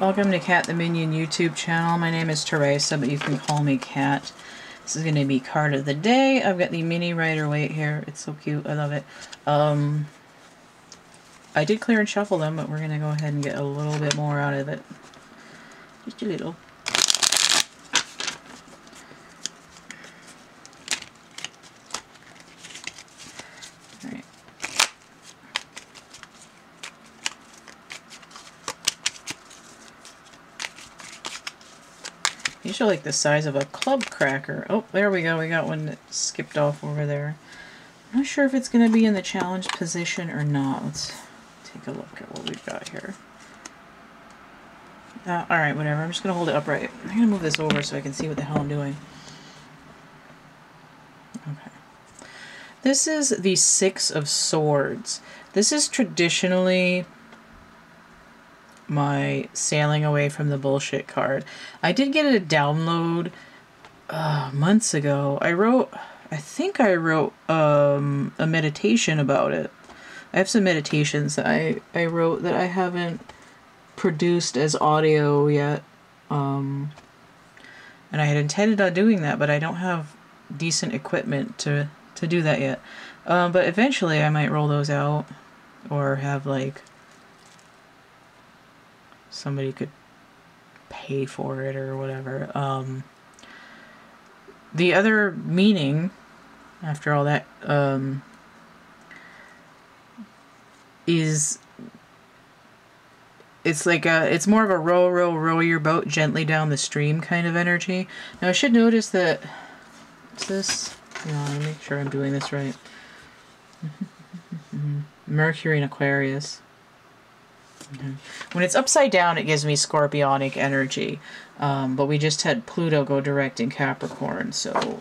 Welcome to Cat the Minion YouTube channel. My name is Teresa, but you can call me Cat. This is going to be card of the day. I've got the Mini Rider Waite here. It's so cute. I love it. I did clear and shuffle them, but we're going to go ahead and get a little bit more out of it. Just a little. Usually like the size of a club cracker. Oh, there we go. We got one that skipped off over there. I'm not sure if it's going to be in the challenge position or not. Let's take a look at what we've got here. Alright, whatever. I'm just going to hold it upright. I'm going to move this over so I can see what the hell I'm doing. Okay. This is the Six of Swords. This is traditionally my sailing away from the bullshit card. I did get a download months ago. I think I wrote a meditation about it. I have some meditations that I wrote that I haven't produced as audio yet. And I had intended on doing that, but I don't have decent equipment to do that yet. But eventually I might roll those out, or have like somebody could pay for it or whatever. The other meaning, after all that, is it's more of a row, row, row your boat gently down the stream kind of energy. Now I should notice that let me make sure I'm doing this right. Mercury in Aquarius. When it's upside down, it gives me scorpionic energy, but we just had Pluto go direct in Capricorn, so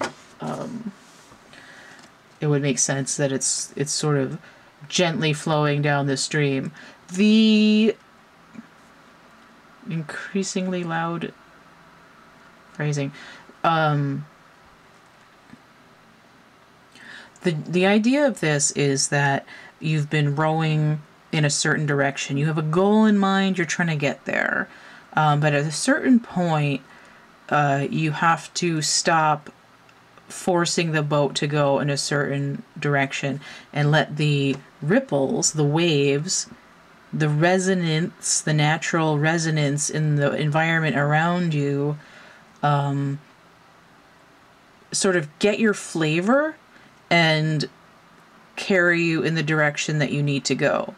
it would make sense that it's sort of gently flowing down the stream. The increasingly loud phrasing, the idea of this is that you've been rowing in a certain direction. You have a goal in mind, you're trying to get there. But at a certain point, you have to stop forcing the boat to go in a certain direction and let the ripples, the waves, the resonance, the natural resonance in the environment around you, sort of get your flavor and carry you in the direction that you need to go.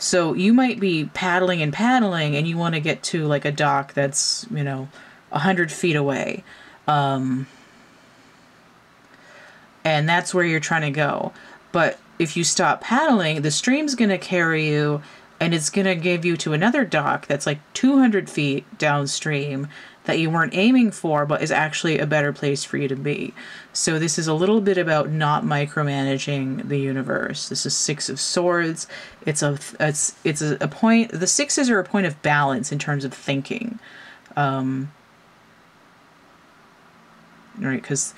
So you might be paddling and paddling and you want to get to like a dock that's, 100 feet away. And that's where you're trying to go. But if you stop paddling, the stream's going to carry you and it's going to give you to another dock that's like 200 feet downstream that you weren't aiming for, but is actually a better place for you to be. So this is a little bit about not micromanaging the universe. This is Six of Swords. It's a point. The sixes are a point of balance in terms of thinking, right? Because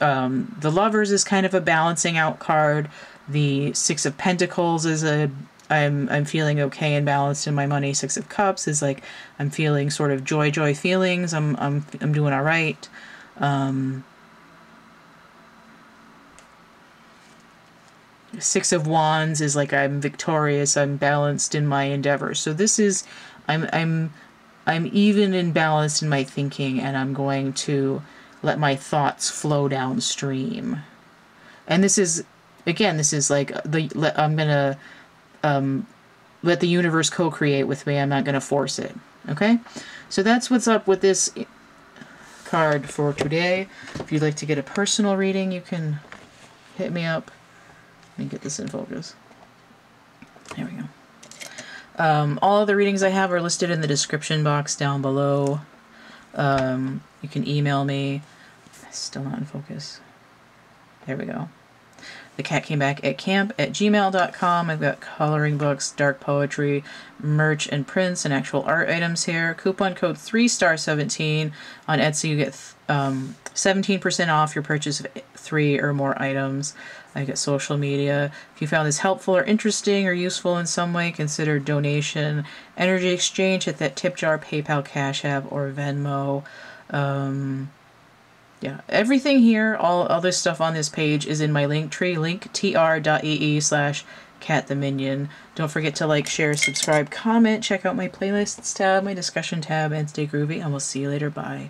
the Lovers is kind of a balancing out card. The Six of Pentacles is a I'm feeling okay and balanced in my money. Six of Cups is like I'm feeling sort of joy feelings. I'm doing all right. Six of Wands is like I'm victorious. I'm balanced in my endeavors. So this is I'm even and balanced in my thinking, and I'm going to let my thoughts flow downstream. And this is again, this is like I'm gonna let the universe co-create with me. I'm not going to force it. Okay? So that's what's up with this card for today. If you'd like to get a personal reading, you can hit me up. Let me get this in focus. There we go. All of the readings I have are listed in the description box down below. You can email me. Still not in focus. There we go. thecatcamebacatcamp@gmail.com. I've got coloring books, dark poetry, merch and prints, and actual art items here. Coupon code 3STAR17 on Etsy. You get 17% off your purchase of 3 or more items. I get social media. If you found this helpful or interesting or useful in some way, consider donation, energy exchange at that tip jar, PayPal, Cash App, or Venmo. Yeah, everything here, all other stuff on this page is in my Linktree, linktr.ee/Cat the Minion. Don't forget to like, share, subscribe, comment, check out my playlists tab, my discussion tab, and stay groovy, and we'll see you later. Bye.